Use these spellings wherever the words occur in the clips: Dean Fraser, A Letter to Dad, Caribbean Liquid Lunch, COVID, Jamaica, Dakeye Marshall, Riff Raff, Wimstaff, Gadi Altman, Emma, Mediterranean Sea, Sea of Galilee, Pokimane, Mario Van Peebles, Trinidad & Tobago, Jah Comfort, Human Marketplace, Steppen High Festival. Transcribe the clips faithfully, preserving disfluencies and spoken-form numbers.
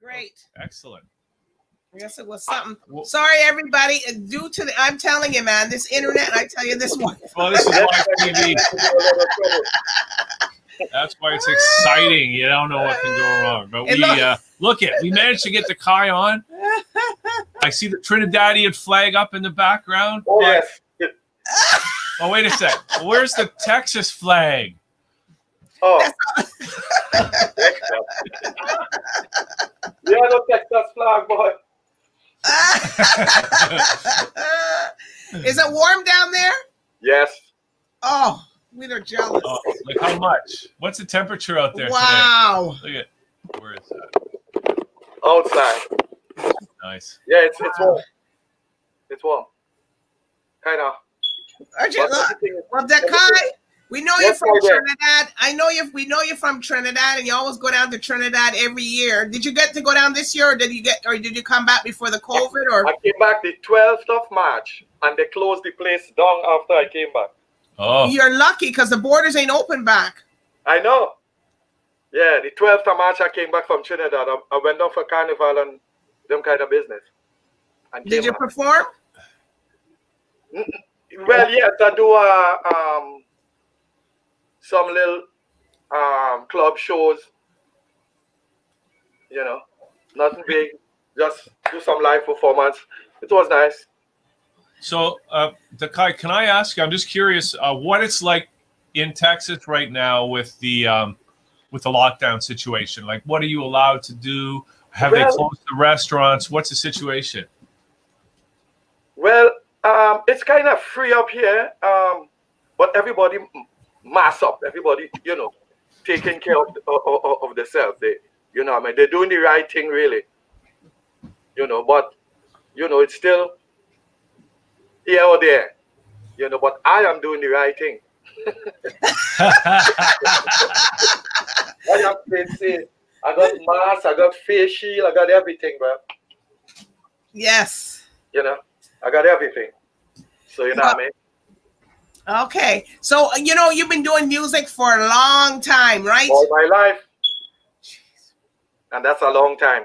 Great. Great. Excellent. Yes, it was something. Uh, well, sorry, everybody. Due to the, I'm telling you, man, this internet. I tell you, this one. Well, this is live T V. That's why it's exciting. You don't know what can go wrong. But we uh, look at. We managed to get the Kai on. I see the Trinidadian flag up in the background. Oh yes. Oh wait a sec. Where's the Texas flag? Oh. Yeah, no Texas flag, boy. Is it warm down there? Yes. Oh, we are jealous. Oh, like how much? What's the temperature out there? Wow. Today? Look at where is that? Outside. Nice. Yeah, it's wow. It's warm. It's warm. Kinda. Aren't you well, Dakeye, we know you're from Trinidad. I know you. We know you're from Trinidad, and you always go down to Trinidad every year. Did you get to go down this year, or did you get, or did you come back before the COVID? Or I came back the twelfth of March, and they closed the place down after I came back. Oh, you're lucky because the borders ain't open back. I know. Yeah, the twelfth of March, I came back from Trinidad. I, I went down for carnival and them kind of business. And did you back. perform? Well, yes, I do uh, um, some little um, club shows, you know, nothing big, just do some live performance. It was nice. So, uh, Dakeye, can I ask you, I'm just curious, uh, what it's like in Texas right now with the, um, with the lockdown situation? Like, what are you allowed to do? Have well, they closed the restaurants? What's the situation? Well... Um, it's kind of free up here, um, but everybody mass up. Everybody, you know, taking care of, of, of themselves. They, you know, I mean, they're doing the right thing, really. You know, but, you know, it's still here or there. You know, but I am doing the right thing. I got fancy. I got mask. I got face shield. I got everything, bro. Yes. You know. I got everything. So, you know well, what I mean? Okay. So, you know, you've been doing music for a long time, right? All my life. Jeez. And that's a long time.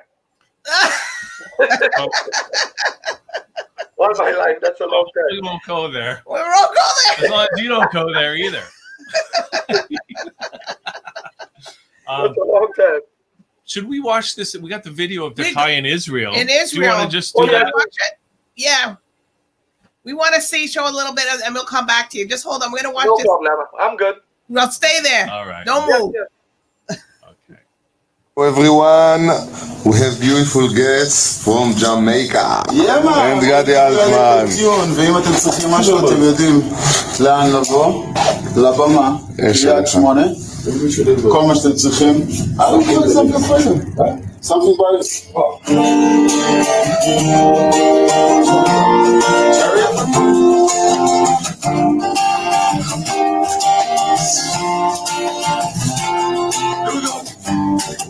Oh. All my life, that's a long time. We won't go there. We won't go there. As long as you don't go there either. um, that's a long time. Should we watch this? We got the video of Dakeye in Israel. In Israel. Do you want to just do oh, yeah. that? Watch it? Yeah. We want to see, show a little bit, of, and we'll come back to you. Just hold on. We're going to watch no this. No problem. I'm good. Well, stay there. All right. Don't yeah, move. Yeah. Okay. Hello, everyone. We have beautiful guests from Jamaica. Yeah, man. And Gadi Altman. ואם אתם צריכים משהו, אתם יודעים לאן לבוא, לבמה, קריית שמונה, כל מה שאתם צריכים. I don't feel like something special. Something about it.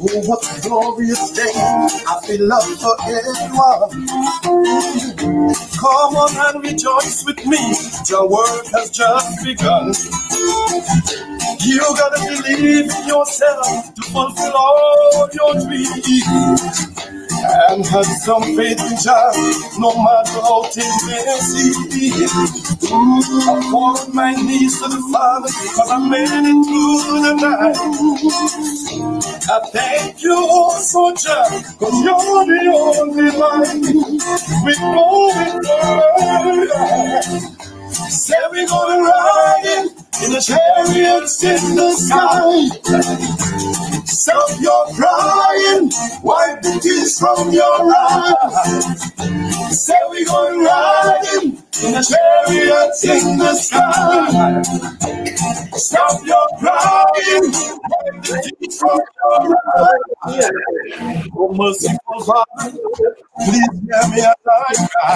Oh, what a glorious day, I feel love for everyone. Come on and rejoice with me, your work has just begun. You gotta believe in yourself to fulfill all your dreams. And have some faith in God, no matter how things may seem. I fall on my knees to the Father, because I made it through the night. I thank you, also, Jah, because you're the only one with no regret. Say we're gonna ride it in the chariots in the sky. Stop your crying, wipe the tears from your eyes. Say we're gonna ride it in the chariots in the sky. Stop your crying, wipe the tears from your eyes. Oh, merciful Father, please hear me as I cry.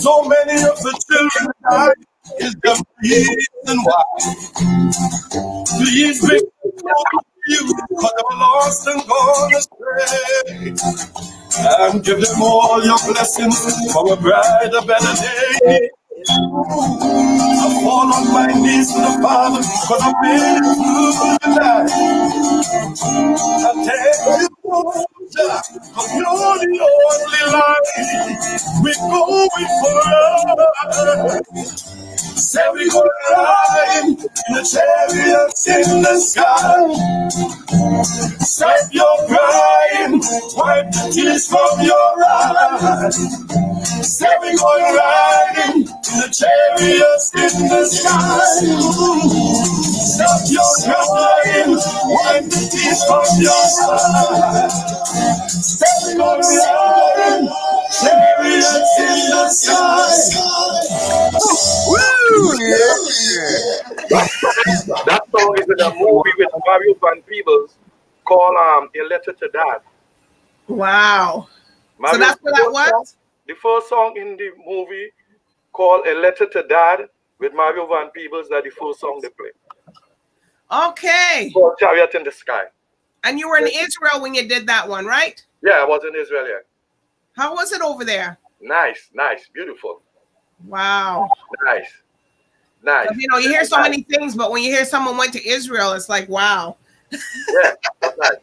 So many of the children die. Is the reason why. Please bring you, because I'm lost and gone astray. And give them all your blessings for a brighter, better day. I Fall on my knees to the Father, cause I've been through the night. I tell you, cause you're the only light we're going for. Say we're gonna ride in the chariots in the sky. Stop your crying, wipe the tears from your eyes. Say we're gonna ride in the chariots in the sky. Stop your crying, wipe the tears from your eyes. Say we're gonna ride in chariots in the sky. Woo! Yeah. That song is in a movie with Mario Van Peebles called um, A Letter to Dad. Wow. Mario, so that's what that was? Song, the first song in the movie called A Letter to Dad with Mario Van Peebles, that the first song they play. Okay. Called Chariot in the Sky. And you were in yes. Israel when you did that one, right? Yeah, I was in Israel, yeah. How was it over there? Nice, nice, beautiful. Wow. Nice. Nice. So, you know, you hear so nice. many things, but when you hear someone went to Israel, it's like, wow. Yeah. Nice.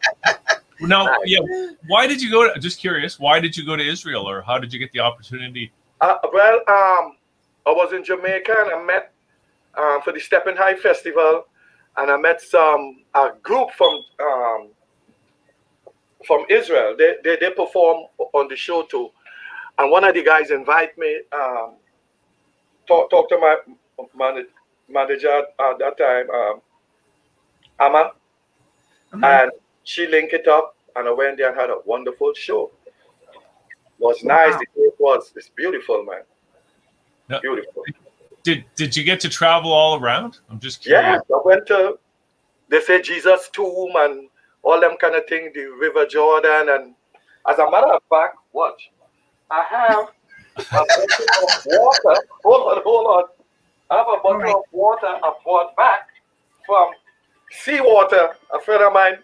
Now, nice. yeah. Why did you go? To, just curious. Why did you go to Israel, or how did you get the opportunity? Uh, well, um, I was in Jamaica and I met um, for the Steppen High Festival, and I met some a group from um, from Israel. They they they perform on the show too, and one of the guys invited me um, talk talk to my. manager at that time, um, Emma, mm-hmm. and she linked it up, and I went there and had a wonderful show. It was nice. Wow. It was. It's beautiful, man. Now, beautiful. Did Did you get to travel all around? I'm just curious. Yeah, I went to. They say Jesus' tomb and all them kind of thing. The River Jordan, and as a matter of fact, watch, I have a bottle of water. Hold on, hold on. I have a bottle right. of water I brought back from seawater. A friend of mine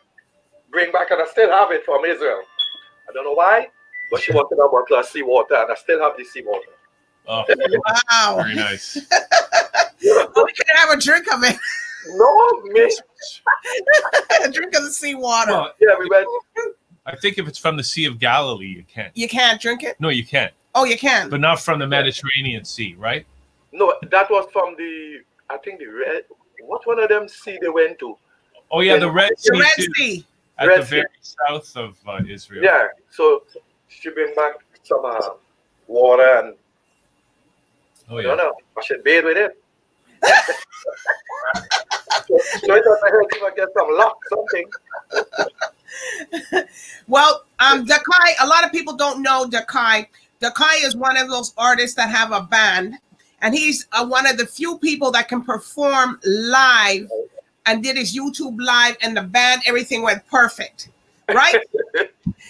bring back, and I still have it from Israel. I don't know why, but she wanted a bottle of seawater, and I still have the seawater. Oh, wow. Very nice. Well, we can have a drink of it. No, me. A drink of the seawater. Well, yeah, we went. I think if it's from the Sea of Galilee, you can't. You can't drink it? No, you can't. Oh, you can. But not from the Mediterranean Sea, right? No, that was from the, I think the Red, what one of them sea they went to? Oh, yeah, the Red Sea. The Red Sea. At Red the very sea. south of uh, Israel. Yeah, so she bring back some uh, water and, oh, yeah. I don't know, I should bathe with it. So, so it doesn't hurt if I get some luck, something. Well, um, Dakeye, a lot of people don't know Dakeye. Dakeye is one of those artists that have a band. And he's uh, one of the few people that can perform live, and did his YouTube live, and the band, everything went perfect, right?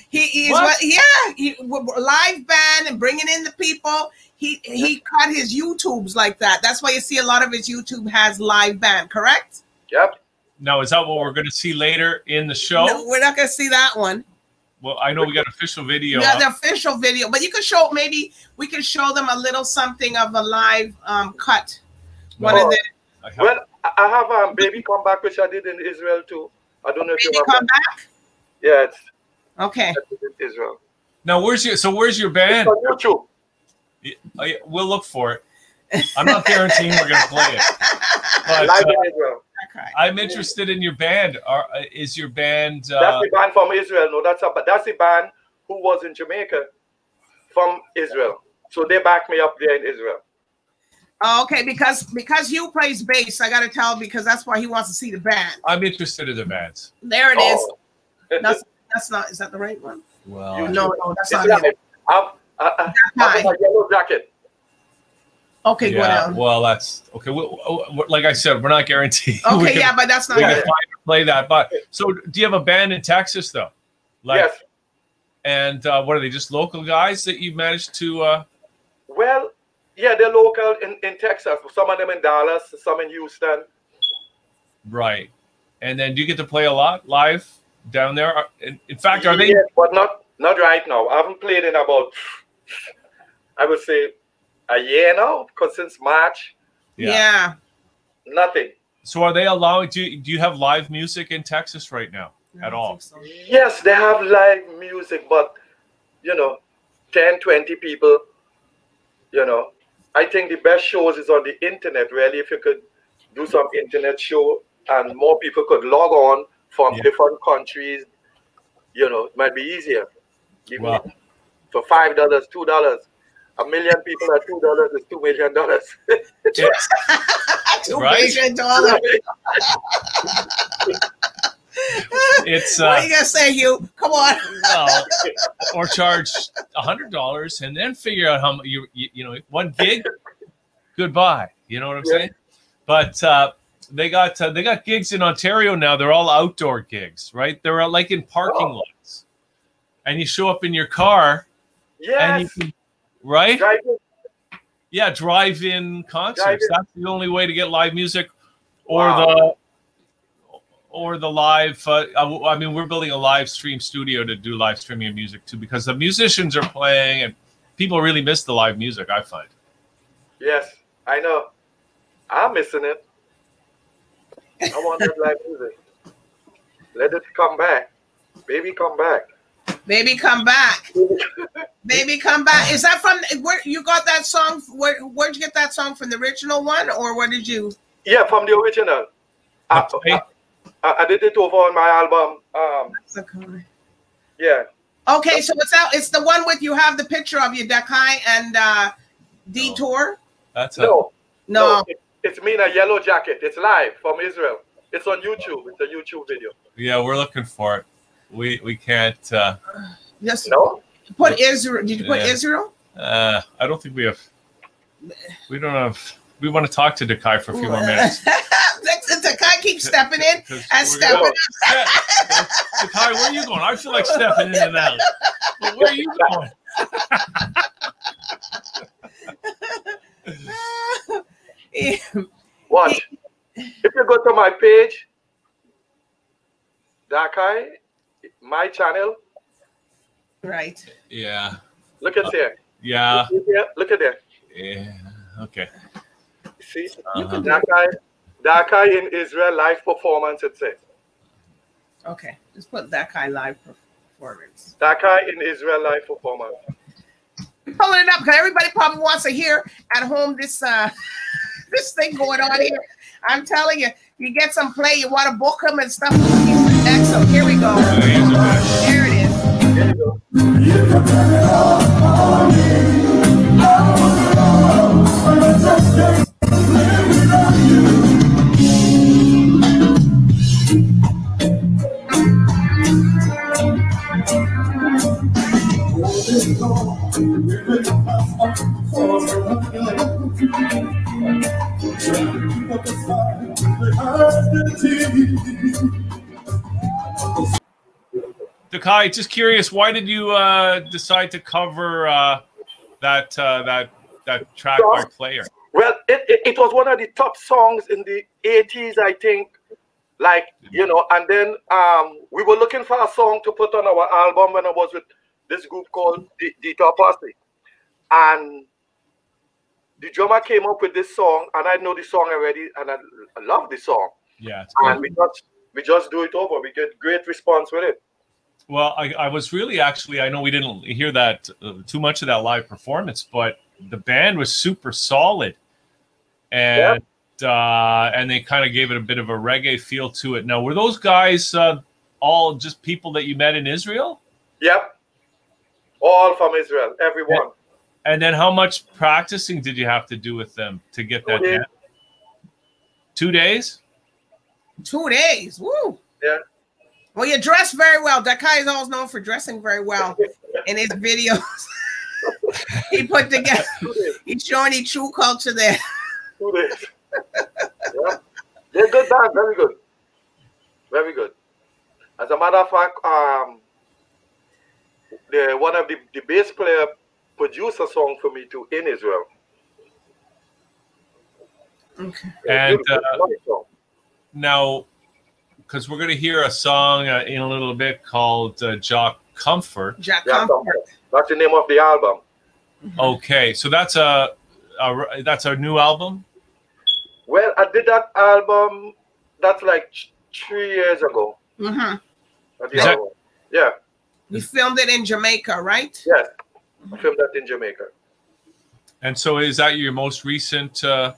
he is, what? yeah, he, live band and bringing in the people. He he cut his YouTubes like that. That's why you see a lot of his YouTube has live band, correct? Yep. Now, is that what we're going to see later in the show? No, we're not going to see that one. Well, I know we got official video. Yeah, the official video, but you can show maybe we can show them a little something of a live um, cut. One oh, of the I well, I have a um, baby come back, which I did in Israel too. I don't know if baby you come back. Yeah, it's okay. In Israel. Now, where's your so where's your band? It's on YouTube. We'll look for it. I'm not guaranteeing we're gonna play it. But, live uh, in Israel. Okay. I'm interested in your band. Are, is your band? Uh, that's the band from Israel. No, that's a, that's the band who was in Jamaica from Israel. So they back me up there in Israel. Okay, because because Hugh plays bass, I gotta tell because that's why he wants to see the band. I'm interested in the bands. There it oh. is. That's that's not. Is that the right one? Well, you know, no, that's not. It. I'm, I, I, I'm in a yellow jacket. Okay, yeah, go down. Well, that's okay. We, we, like I said, we're not guaranteed. Okay, we can, yeah, but that's not. We can play that, but so do you have a band in Texas though? Like, yes. And uh, what are they? Just local guys that you managed to? Uh... Well, yeah, they're local in in Texas. Some of them in Dallas, some in Houston. Right, and then do you get to play a lot live down there? In, in fact, are they? Yeah, but not not right now. I haven't played in about, I would say, a year now, because since March Yeah. yeah. Nothing. So are they allowing, do you, do you have live music in Texas right now at all? So. Yes, they have live music, but, you know, ten, twenty people, you know. I think the best shows is on the internet, really, if you could do some internet show and more people could log on from yeah. different countries, you know, it might be easier. Even wow. for five dollars, two dollars. A million people at two dollars is two million dollars. two right? million dollars. It's uh, what are you gonna say, Hugh? Come on. uh, or charge a hundred dollars and then figure out how you, you you know one gig. Goodbye. You know what I'm yeah. saying? But uh, they got uh, they got gigs in Ontario now. They're all outdoor gigs, right? They're like in parking oh. lots, and you show up in your car. Yeah. Right? Drive-in. Yeah, drive-in concerts. Drive-in. That's the only way to get live music, or wow. the, or the live. Uh, I, I mean, we're building a live stream studio to do live streaming of music too, because the musicians are playing, and people really miss the live music. I find. Yes, I know. I'm missing it. I want that live music. Let it come back, baby. Come back. Baby, come back. Baby, come back. Is that from where you got that song? Where where'd you get that song from? The original one, or where did you? Yeah, from the original. Okay. I, I, I did it over on my album. Um, That's okay. Yeah. Okay, so it's out. It's the one with you have the picture of you, Dakeye and uh, Detour. That's no, a... no. no it, it's me in a yellow jacket. It's live from Israel. It's on YouTube. It's a YouTube video. Yeah, we're looking for it. We we can't. Uh, yes. No. Put Israel. Did you put yeah. Israel? Uh, I don't think we have. We don't have. We want to talk to Dakeye for a few more minutes. Dakeye keeps stepping in and stepping out. Yeah. Dakeye, where are you going? I feel like stepping in and out. But where are you going? Watch. If you go to my page, Dakeye, my channel. Right. Yeah. Look at uh, there. Yeah. Look at there. Look at there. Yeah. Okay. See, you can Dakeye, Dakeye in Israel live performance. It says. Okay, just put Dakeye live performance. Dakeye in Israel live performance. Pulling it up because everybody probably wants to hear at home this uh this thing going on here. I'm telling you, you get some play, you want to book them and stuff. So here we go. There it is. There you go. You can turn it all on me. I want it all. I'm obsessed without you. Hold it on. Give it up for the feeling. Dakeye, just curious, why did you uh, decide to cover uh, that uh, that that track by Player? Well, it, it, it was one of the top songs in the eighties, I think. Like, you know, and then um, we were looking for a song to put on our album when I was with this group called Detour Posse. And the drummer came up with this song, and I know the song already, and I, I love the song. Yeah. And we just, we just do it over. We get great response with it. Well, I, I was really actually, I know we didn't hear that uh, too much of that live performance, but the band was super solid, and yep. uh, and they kind of gave it a bit of a reggae feel to it. Now, were those guys uh, all just people that you met in Israel? Yep, all from Israel, everyone. And, and then, how much practicing did you have to do with them to get Two that? Days. Two days. Two days. Woo. Yeah. Well, you dress very well. Dakeye is always known for dressing very well in his videos. He put together, he's showing his true culture there. Yeah. They're good band, very good. Very good. As a matter of fact, um, the, one of the, the bass player produced a song for me too in Israel. Okay. And uh, now, because we're going to hear a song uh, in a little bit called uh, Jah Comfort. Jah Comfort. That's the name of the album. Mm-hmm. Okay, so that's a, a that's our new album. Well, I did that album, that's like three years ago. Mm-hmm. That, yeah. You filmed it in Jamaica, right? Yes, I filmed that in Jamaica. And so is that your most recent uh,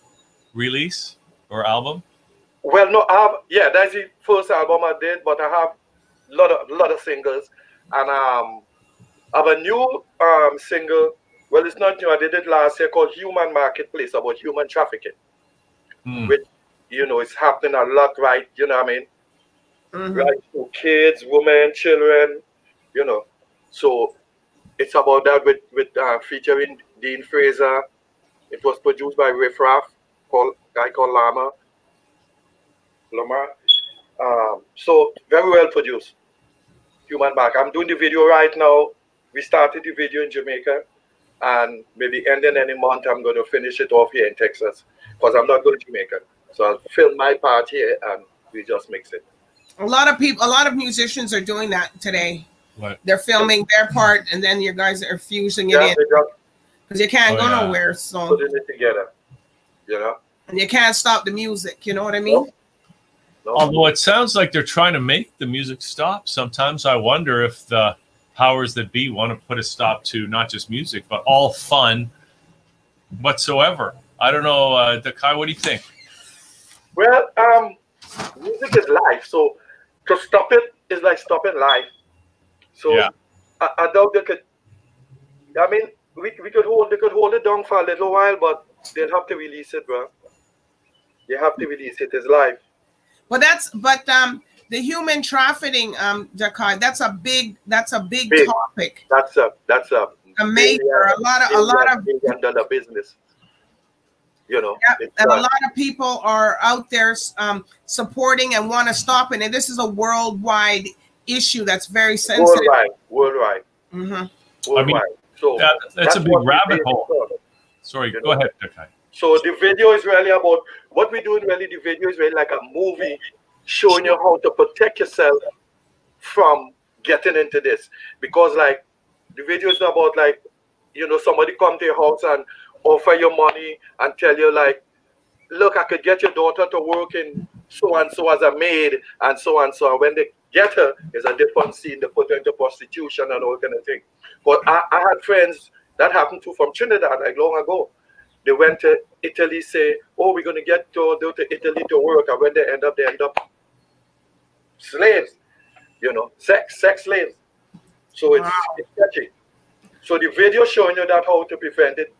release or album? Well, no, I have, yeah, that's the first album I did, but I have a lot of, lot of singles. And um, I have a new um, single. Well, it's not new. I did it last year called Human Marketplace, about human trafficking, mm. which, you know, it's happening a lot, right? You know what I mean? Mm-hmm. Right? So kids, women, children, you know. So it's about that with, with uh, featuring Dean Fraser. It was produced by Riff Raff, called guy called Lamar. Lamar. Um, so very well produced. Human Mark. I'm doing the video right now. We started the video in Jamaica, and maybe ending any month, I'm going to finish it off here in Texas because I'm not going to Jamaica. So I'll film my part here, and we just mix it. A lot of people, a lot of musicians are doing that today. Right. They're filming their part, and then your guys are fusing yeah, it in because you can't oh, go yeah. nowhere. So putting it together, you know. And you can't stop the music. You know what I mean? Nope. Nope. Although it sounds like they're trying to make the music stop. Sometimes I wonder if the powers that be want to put a stop to not just music but all fun whatsoever. I don't know, uh, Dakeye, what do you think? Well, um, music is life, so to stop it is like stopping life. So yeah. I, I doubt they could. I mean, we we could hold they could hold it down for a little while, but they'll have to release it, bro. You have to release it. It's life. Well, that's but um. The human trafficking, um, Dakeye, that's a big, that's a big, big topic. That's a, that's a, a major, billion, a lot of, a lot of billion dollar business, you know. Yep, and uh, a lot of people are out there um, supporting and want to stop it. And this is a worldwide issue that's very sensitive. Worldwide, worldwide. Mm-hmm. Worldwide. I mean, so that, that's, that's a big rabbit hole. It, Sorry, go know? ahead, Dakeye. So the video is really about, what we're doing really, the video is really like a movie showing you how to protect yourself from getting into this, because like the video is about like, you know, somebody come to your house and offer you money and tell you like, look, I could get your daughter to work in so and so as a maid and so and so. And when they get her, there's a different scene, they put her into prostitution and all kind of thing. But I, I had friends that happened to from Trinidad like long ago. They went to Italy, say, oh, we're gonna get to go to Italy to work, and when they end up, they end up slaves, you know, sex sex slaves. So it's, wow. it's catchy. So the video showing you that how to prevent it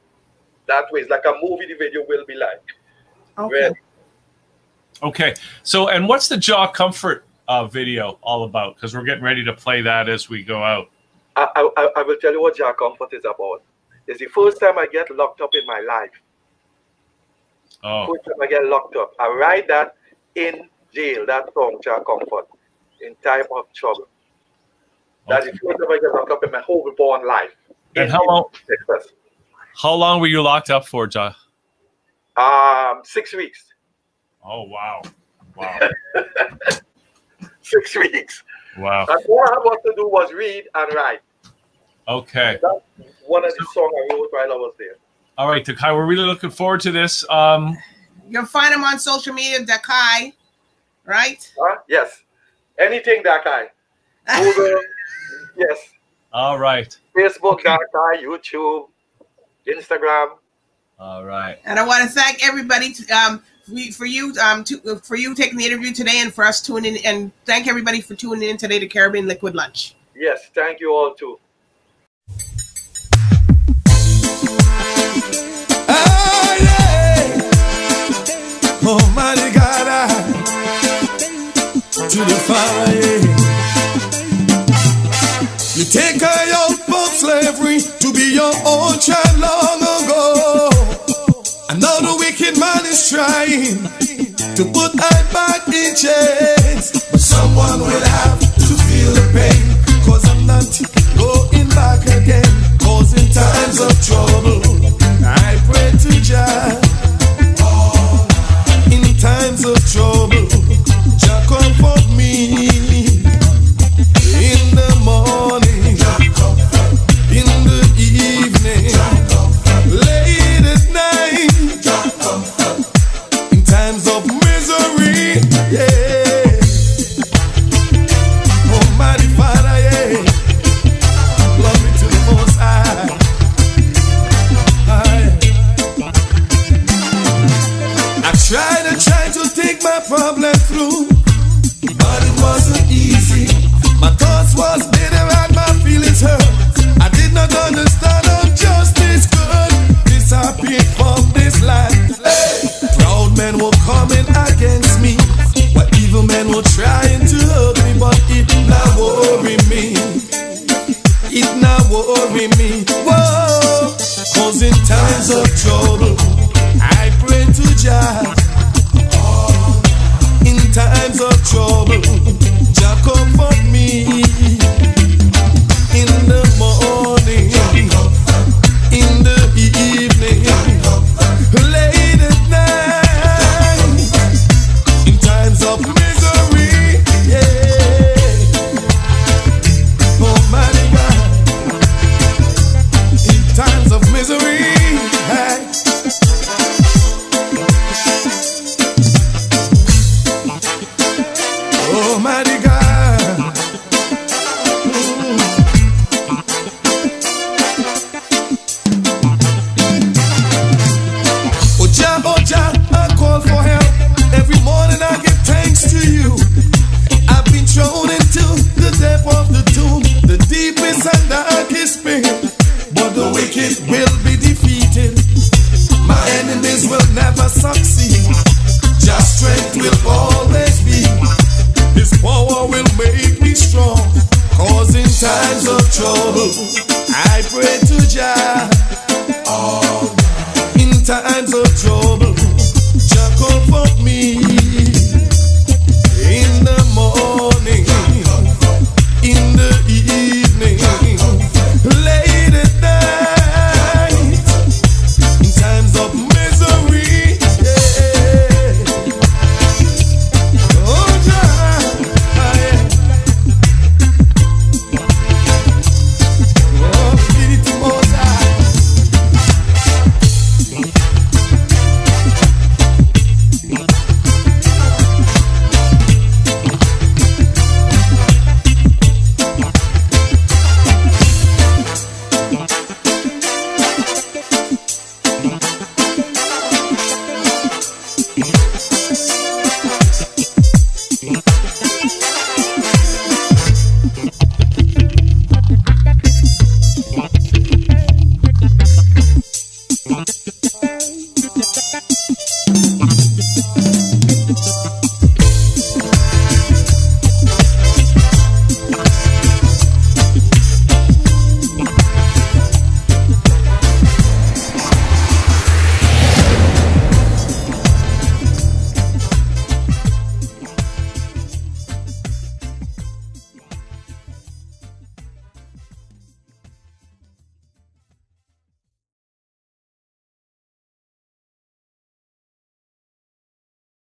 that way. It's like a movie the video will be like. Okay. When... Okay. So and what's the Jah Comfort uh, video all about? Because we're getting ready to play that as we go out. I I, I will tell you what Jah Comfort is about. It's the first time I get locked up in my life. Oh. First time I get locked up. I write that in jail, that song, Jah Comfort, in time of trouble. That's okay. The first time I get locked up in my whole born life. And how long, how long were you locked up for, Jah? Um, six weeks. Oh, wow. Wow. Six weeks. Wow. And all I had to do was read and write. Okay. So that's one of the songs I wrote while I was there. All right, Dakeye, we're really looking forward to this. Um, You'll find him on social media, Dakeye, right? Uh, yes. Anything, Dakeye. Google, yes. All right. Facebook, okay. Dakeye, YouTube, Instagram. All right. And I want to thank everybody to, um, for you um, to, for you taking the interview today and for us tuning in. And thank everybody for tuning in today to Caribbean Liquid Lunch. Yes, thank you all, too. Oh my God, to the fire. You take a young from slavery to be your own child long ago. And now the wicked man is trying to put I back in chains. But someone will have to feel the pain, cause I'm not going back again. Cause in times of trouble, I pray to Jah. Times of trouble, Jah comfort me. In the morning, in the evening, late at night. In time was dead and had my feelings hurt. I did not understand how justice could disappear from this land. Hey. Proud men were coming against me, while evil men were trying to hurt me, but it not worry me. It not worry me. Whoa, cause in times of trouble, I pray to Jah. Times of trouble, Jah comfort me. In the morning, in the evening, late at night, in times of misery, yeah. Oh my God, in times of misery. Oh my